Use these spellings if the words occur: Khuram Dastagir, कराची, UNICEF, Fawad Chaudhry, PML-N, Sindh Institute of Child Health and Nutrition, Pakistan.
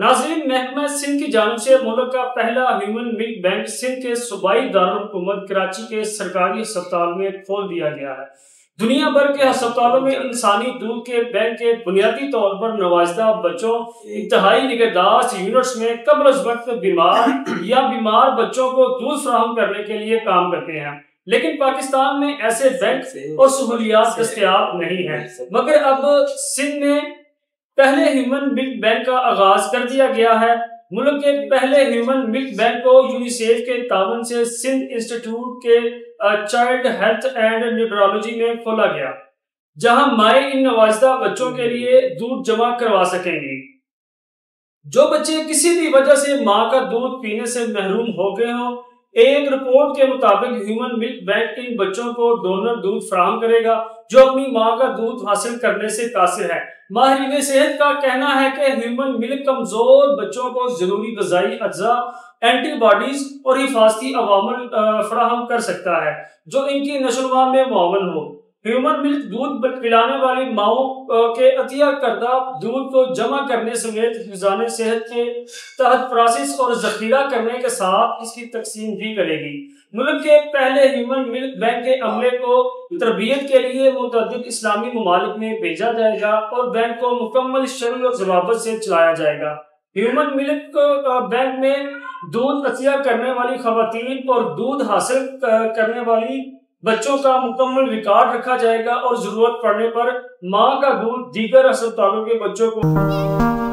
नाज़रीन, महकमा सिंध की जानिब से मुल्क का पहला ह्यूमन मिल्क बैंक सिंध के सूबाई दारुलहुकूमत कराची के सरकारी अस्पताल में खोल दिया गया है। दुनिया भर के अस्पतालों में इंसानी दूध के बैंक के बुनियादी तौर पर नवाजदा बच्चों इंतहाई निगहदाश्त यूनिट्स में कम अज वक्त बीमार या बीमार बच्चों को दूध फराहम करने के लिए काम करते हैं, लेकिन पाकिस्तान में ऐसे बैंक और सहूलियात दस्तियाब नहीं है। मगर अब सिंध में पहले ह्यूमन मिल्क बैंक का आगाज कर दिया गया है। मुल्क के पहले ह्यूमन मिल्क बैंक को यूनिसेफ के तावन से सिंध इंस्टीट्यूट के चाइल्ड हेल्थ एंड न्यूट्रोलॉजी में खोला गया, जहां माएं इन नवाजदा बच्चों के लिए दूध जमा करवा सकेंगी। जो बच्चे किसी भी वजह से मां का दूध पीने से महरूम हो गए हों, एक रिपोर्ट के मुताबिक ह्यूमन मिल्क बैंक इन बच्चों को डोनर दूध फराहम करेगा जो अपनी मां का दूध हासिल करने से कासिर है। माहिरीन सेहत का कहना है कि ह्यूमन मिल्क कमजोर बच्चों को जरूरी गजाई अज्जा, एंटीबॉडीज और हिफाजती अवामल फराहम कर सकता है जो इनकी नशोनुमा में मुआवन हो। ह्यूमन मिल्क दूध पिलाने वाली माओं के अतिया करदा दूध को जमा करने समेत खजाने सेहत के तहत प्रोसेस और जखीरा करने के साथ इसकी तकसीम भी करेगी। मुल्क के पहले ह्यूमन मिल्क बैंक के अमले को तरबियत के लिए मुतअद्दिद इस्लामी ममालिक में भेजा जाएगा और बैंक को मुकम्मल शर्म और जवाबत से चलाया जाएगा। ह्यूमन मिल्क बैंक में दूध अतिया करने वाली खवातीन और दूध हासिल करने वाली बच्चों का मुकम्मल रिकॉर्ड रखा जाएगा और जरूरत पड़ने पर माँ का दूध दीगर अस्पतालों के बच्चों को